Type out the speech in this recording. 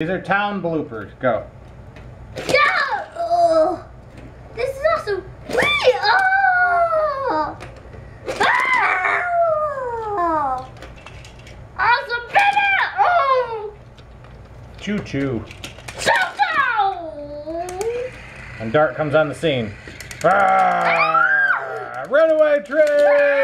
These are town bloopers. Go. No! This is awesome. Oh! Oh! Awesome baby! Oh! Choo choo. Choo choo! And Dart comes on the scene. Ah! Runaway train!